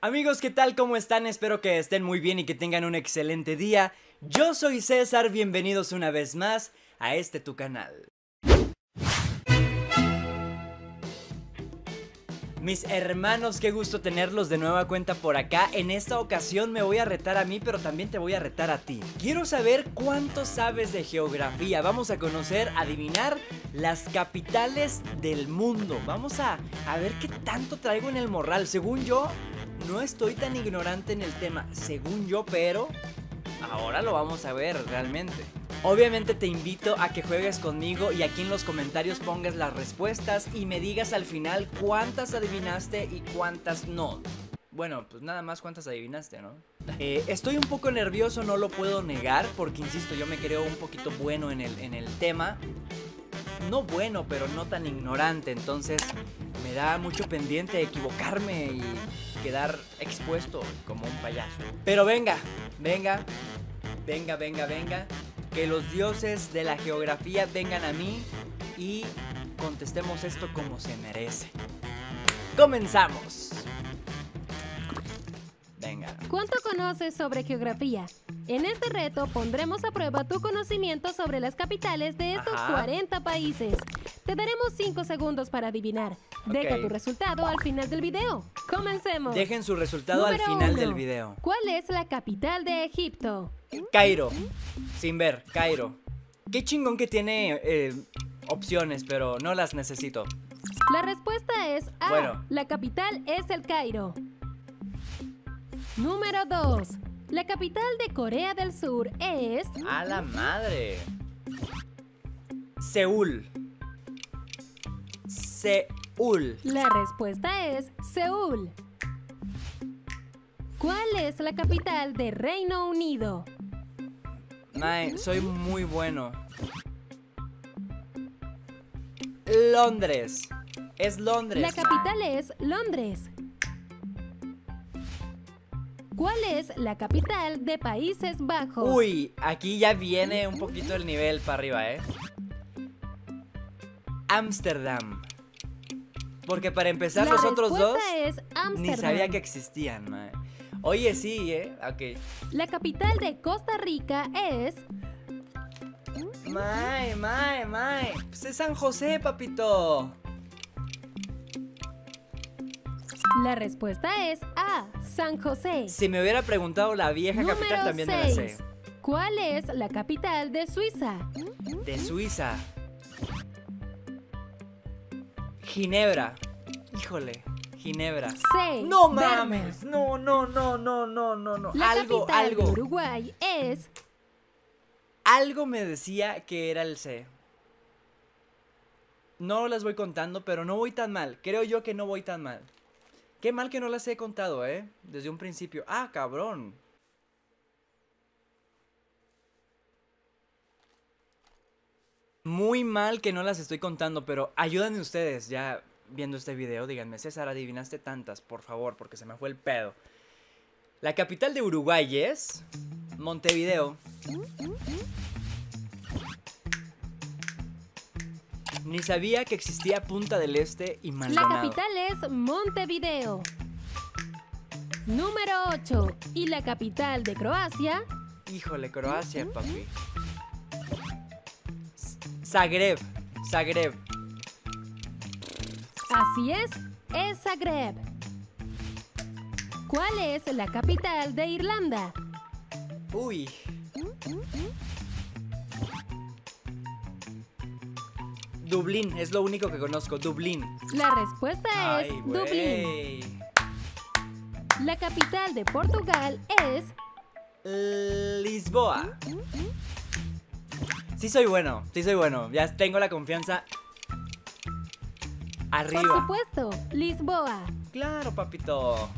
Amigos, ¿qué tal? ¿Cómo están? Espero que estén muy bien y que tengan un excelente día. Yo soy César, bienvenidos una vez más a este tu canal. Mis hermanos, qué gusto tenerlos de nueva cuenta por acá. En esta ocasión me voy a retar a mí, pero también te voy a retar a ti. Quiero saber cuánto sabes de geografía. Vamos a conocer, adivinar las capitales del mundo. Vamos a ver qué tanto traigo en el morral. Según yo, no estoy tan ignorante en el tema, según yo, pero ahora lo vamos a ver realmente. Obviamente te invito a que juegues conmigo y aquí en los comentarios pongas las respuestas y me digas al final cuántas adivinaste y cuántas no. Bueno, pues nada más cuántas adivinaste, ¿no? Estoy un poco nervioso, no lo puedo negar, porque insisto, yo me creo un poquito bueno en el tema. No bueno, pero no tan ignorante, entonces me da mucho pendiente equivocarme y quedar expuesto como un payaso. Pero venga, que los dioses de la geografía vengan a mí y contestemos esto como se merece. ¡Comenzamos! Venga. ¿Cuánto conoces sobre geografía? En este reto pondremos a prueba tu conocimiento sobre las capitales de estos 40 países. Te daremos 5 segundos para adivinar. Deja tu resultado al final del video. ¡Comencemos! Dejen su resultado al final del video. ¿Cuál es la capital de Egipto? Cairo. Sin ver, Cairo. Qué chingón que tiene opciones, pero no las necesito. La respuesta es A. Bueno. La capital es el Cairo. Número 2. La capital de Corea del Sur es... ¡A la madre! Seúl. La respuesta es Seúl. ¿Cuál es la capital de Reino Unido? Mae, soy muy bueno. Londres. Es Londres. La capital es Londres. ¿Cuál es la capital de Países Bajos? Uy, aquí ya viene un poquito el nivel para arriba, ¿eh? Ámsterdam. Porque para empezar los otros dos ni sabía que existían, mae. Oye, sí, ¿eh? Ok. La capital de Costa Rica es... Mae. Pues es San José, papito. La respuesta es A, San José. Si me hubiera preguntado la vieja capital también me la sé. ¿Cuál es la capital de Suiza? De Suiza. Ginebra. Híjole, Ginebra. C. No mames. No. La capital de Uruguay es... Algo me decía que era el C. No las voy contando, pero no voy tan mal. Creo yo que no voy tan mal. Qué mal que no las he contado, ¿eh? Desde un principio. ¡Ah, cabrón! Muy mal que no las estoy contando, pero ayúdenme ustedes ya viendo este video. Díganme, César, adivinaste tantas, por favor, porque se me fue el pedo. La capital de Uruguay es... Montevideo. Ni sabía que existía Punta del Este y Maldonado. La capital es Montevideo. Número 8. ¿Y la capital de Croacia? Híjole, Croacia, papi. Zagreb. Así es Zagreb. ¿Cuál es la capital de Irlanda? Uy. Dublín, es lo único que conozco, Dublín. La respuesta es Dublín. La capital de Portugal es... Lisboa. Sí soy bueno, ya tengo la confianza arriba. Por supuesto, Lisboa. Claro, papito.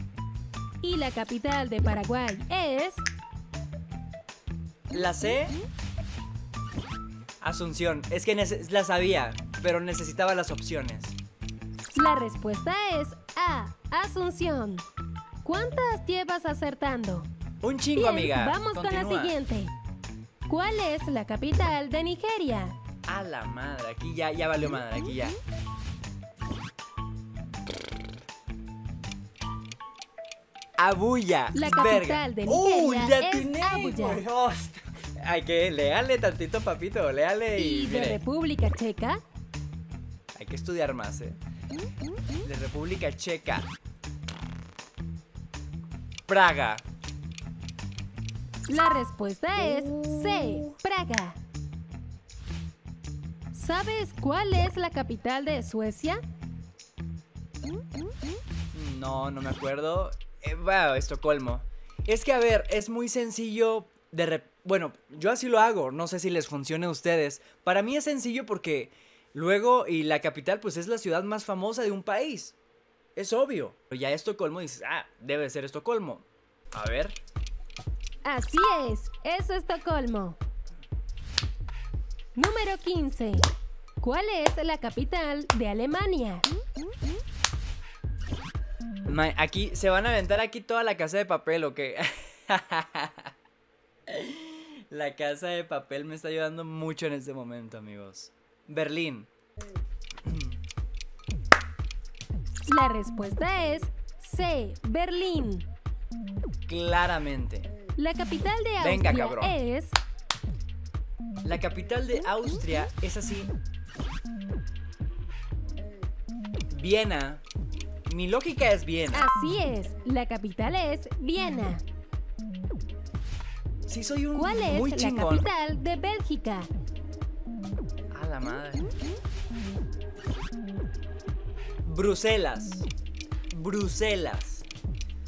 Y la capital de Paraguay es... La C... Asunción, es que la sabía, pero necesitaba las opciones. La respuesta es A, Asunción. ¿Cuántas llevas acertando? Un chingo, amiga. Vamos con la siguiente. ¿Cuál es la capital de Nigeria? A la madre, aquí ya valió madre, aquí ya. Abuya. La capital de Nigeria es Abuya. Hay que leerle tantito, papito, léale. Y de República Checa. Hay que estudiar más, ¿eh? De República Checa. Praga. La respuesta es C, Praga. ¿Sabes cuál es la capital de Suecia? No, no me acuerdo. Bueno, Estocolmo. Es que, a ver, es muy sencillo de bueno, yo así lo hago. No sé si les funcione a ustedes. Para mí es sencillo porque luego, y la capital, pues es la ciudad más famosa de un país. Es obvio. Pero ya Estocolmo dices, ah, debe ser Estocolmo. A ver. Así es Estocolmo. Número 15. ¿Cuál es la capital de Alemania? Aquí se van a aventar aquí toda la Casa de Papel, ¿o qué? La Casa de Papel me está ayudando mucho en este momento, amigos. Berlín. La respuesta es C, Berlín. Claramente. La capital de Austria. Venga, cabrón. La capital de Austria es así. Viena. Mi lógica es Viena. Así es, la capital es Viena. Sí, soy un muy chingón. ¿Cuál es la capital de Bélgica? A la madre. Bruselas. Bruselas.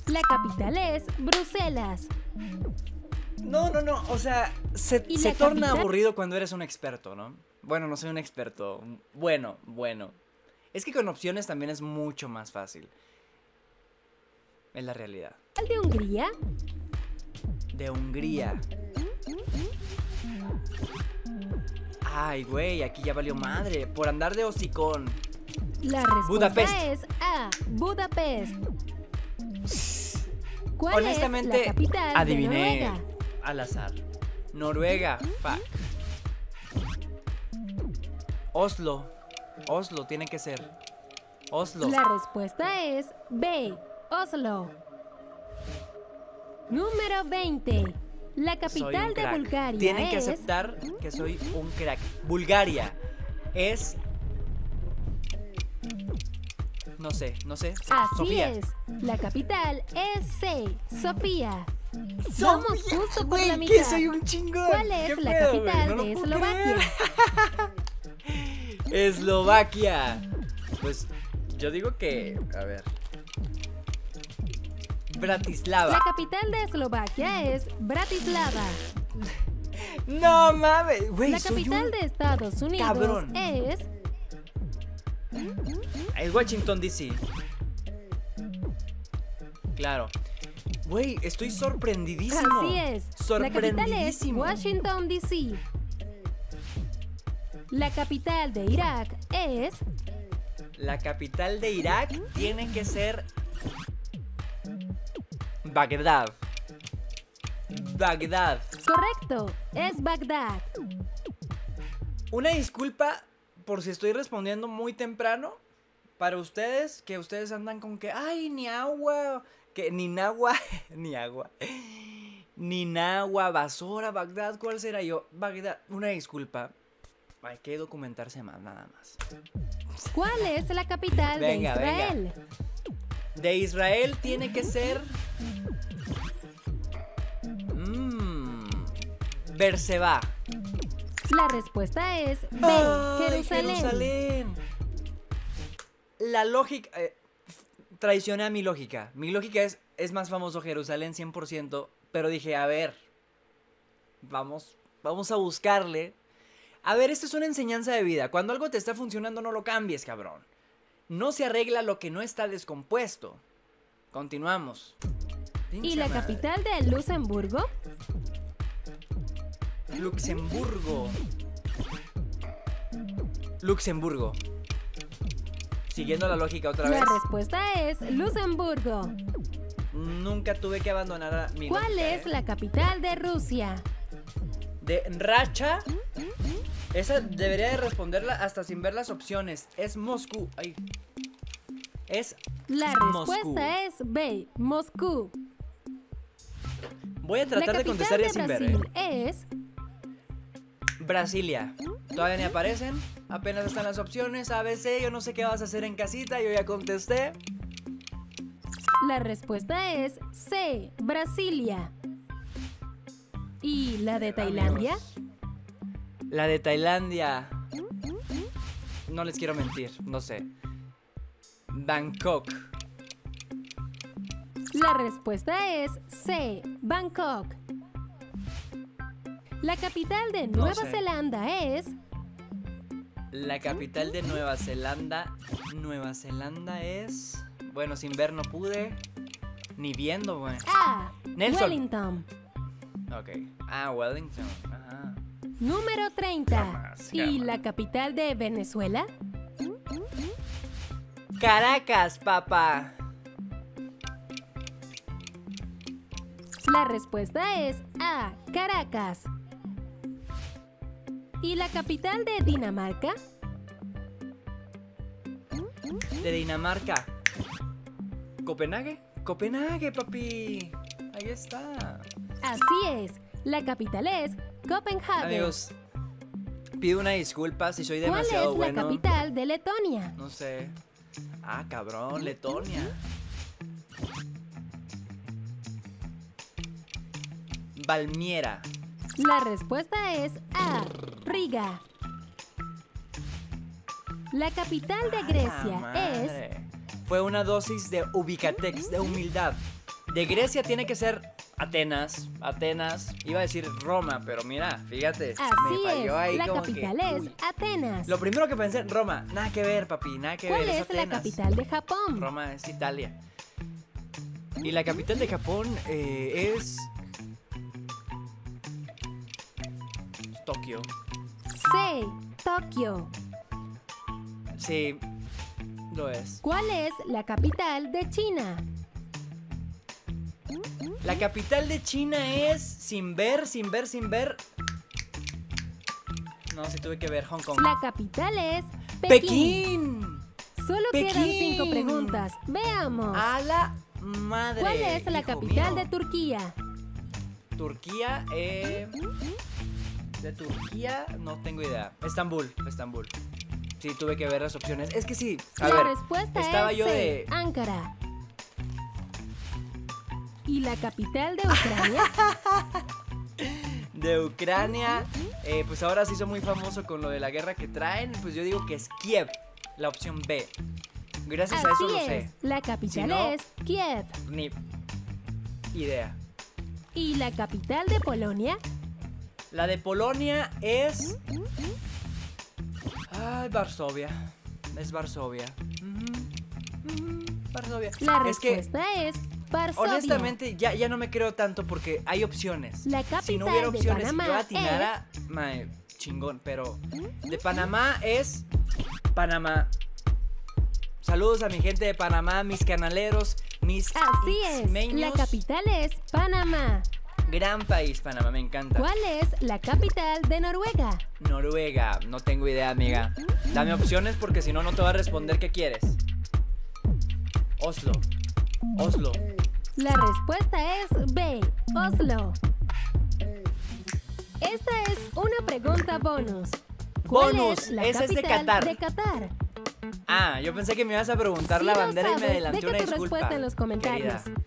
La capital es Bruselas. No, o sea, se torna aburrido cuando eres un experto, ¿no? Bueno, no soy un experto. Bueno. Es que con opciones también es mucho más fácil. Es la realidad. ¿El de Hungría? De Hungría. Ay, güey, aquí ya valió madre. Por andar de hocicón. La respuesta es A, Budapest. ¿Cuál honestamente, es la capital adiviné de Noruega? Al azar. Noruega, fuck. Oslo tiene que ser. Oslo. La respuesta es B, Oslo. Número 20. La capital de Bulgaria. Tienen que aceptar que soy un crack. Bulgaria es... No sé. Así Sofía. Es. La capital es C, Sofía. Somos justo por la mitad. Que soy un chingón. ¿Cuál es la capital de Eslovaquia? Eslovaquia. Pues yo digo que... A ver. Bratislava. La capital de Eslovaquia es Bratislava. No mames, güey. La capital de Estados Unidos cabrón. Es Washington DC. Claro. Güey, estoy sorprendidísimo. Así es. Sorprendidísimo. La capital es Washington DC. La capital de Irak es... La capital de Irak tiene que ser... Bagdad. Correcto, es Bagdad. Una disculpa por si estoy respondiendo muy temprano. Para ustedes, que ustedes andan con que... ¡Ay, ni agua! Que ni agua, basura, Bagdad, ¿cuál será yo? Bagdad, una disculpa. Hay que documentarse más, nada más. ¿Cuál es la capital de Israel? De Israel tiene que ser... Berseba. La respuesta es B, Jerusalén. Jerusalén. La lógica... traicioné a mi lógica. Mi lógica es más famoso Jerusalén 100%, pero dije, a ver, vamos a buscarle. A ver, esto es una enseñanza de vida. Cuando algo te está funcionando, no lo cambies, cabrón. No se arregla lo que no está descompuesto. Continuamos. ¿Y la capital de Luxemburgo? Luxemburgo. Siguiendo la lógica otra vez. La respuesta es Luxemburgo. Nunca tuve que abandonar a mi ¿Cuál lógica, es la capital de Rusia? De Racha. Esa debería de responderla hasta sin ver las opciones. Es Moscú. Ay. Es la respuesta es B, Moscú. Voy a tratar de contestar ya sin ver. Es Brasilia. Todavía ni aparecen. Apenas están las opciones. ABC, yo no sé qué vas a hacer en casita. Yo ya contesté. La respuesta es C, Brasilia. ¿Y la de Tailandia? La de Tailandia. No les quiero mentir, no sé. Bangkok. La respuesta es C, Bangkok. La capital de Nueva Zelanda es... La capital de Nueva Zelanda. Nueva Zelanda es... Bueno, sin ver no pude. Ni viendo, bueno. Ah, Nelson. Wellington. Ok. Ah, Wellington. Ajá. Número 30. ¿Y la capital de Venezuela? Caracas, papá. La respuesta es A, Caracas. ¿Y la capital de Dinamarca? De Dinamarca. ¿Copenhague? ¡Copenhague, papi! Ahí está. Así es. La capital es Copenhague. Amigos, pido una disculpa si soy demasiado bueno. ¿Cuál es la capital de Letonia? No sé. Ah, cabrón, Letonia. Valmiera. La respuesta es A, Riga. La capital de Grecia es... Fue una dosis de ubicatex, de humildad. De Grecia tiene que ser Atenas. Atenas, iba a decir Roma, pero mira, fíjate. Así es, la capital es Atenas. Lo primero que pensé, Roma, nada que ver, papi, nada que ver. ¿Cuál es la capital de Japón? Roma es Italia. Y la capital de Japón es... Tokio. Sí, Tokio. Sí, lo es. ¿Cuál es la capital de China? La capital de China es... Sin ver. No, sí tuve que ver, Hong Kong. La capital es... Pekín. Solo quedan 5 preguntas. Veamos. A la madre. ¿Cuál es la capital de Turquía? Turquía, de Turquía, no tengo idea. Estambul. Sí, tuve que ver las opciones. Es que sí, la respuesta estaba yo de... Ankara. ¿Y la capital de Ucrania? De Ucrania, pues ahora se hizo muy famoso con lo de la guerra que traen. Pues yo digo que es Kiev, la opción B. Gracias a eso lo sé. La capital es Kiev. Ni idea. ¿Y la capital de Polonia? La de Polonia es... Ay, Varsovia. Es Varsovia. Varsovia. La respuesta es Varsovia. Honestamente, ya no me creo tanto porque hay opciones. La capital si no hubiera opciones, si yo atinara, es... Mae, chingón, pero... De Panamá es... Panamá. Saludos a mi gente de Panamá, mis canaleros, mis... Así es, la capital es Panamá. Gran país, Panamá, me encanta. ¿Cuál es la capital de Noruega? Noruega, no tengo idea, amiga. Dame opciones porque si no, no te va a responder qué quieres. Oslo. La respuesta es B, Oslo. Esta es una pregunta bonus. ¿Cuál es la capital es de Qatar? Ah, yo pensé que me ibas a preguntar la bandera y me adelanté una disculpa. Deja tu respuesta en los comentarios, querida.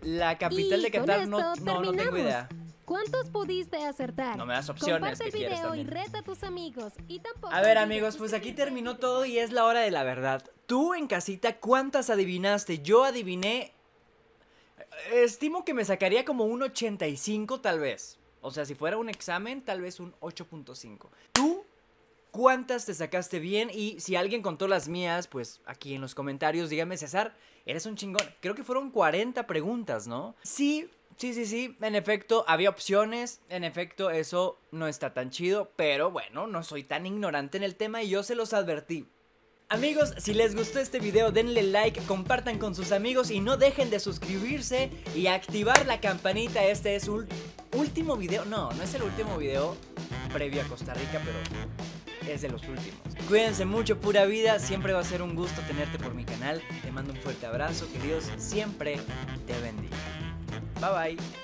La capital de Qatar no tengo idea. ¿Cuántos pudiste acertar? No me das opciones. Comparte el video y reta a tus amigos. Y tampoco... A ver, amigos, pues aquí terminó todo y es la hora de la verdad. Tú en casita, ¿cuántas adivinaste? Yo adiviné... Estimo que me sacaría como un 85 tal vez. O sea, si fuera un examen, tal vez un 8.5. ¿Tú cuántas te sacaste bien? Y si alguien contó las mías, pues aquí en los comentarios, dígame, César... Eres un chingón. Creo que fueron 40 preguntas, ¿no? Sí. En efecto, había opciones. En efecto, eso no está tan chido. Pero bueno, no soy tan ignorante en el tema y yo se los advertí. Amigos, si les gustó este video, denle like, compartan con sus amigos y no dejen de suscribirse y activar la campanita. Este es el último video. No, no es el último video previo a Costa Rica, pero... es de los últimos. Cuídense mucho, pura vida. Siempre va a ser un gusto tenerte por mi canal. Te mando un fuerte abrazo, que Dios siempre te bendiga. Bye bye.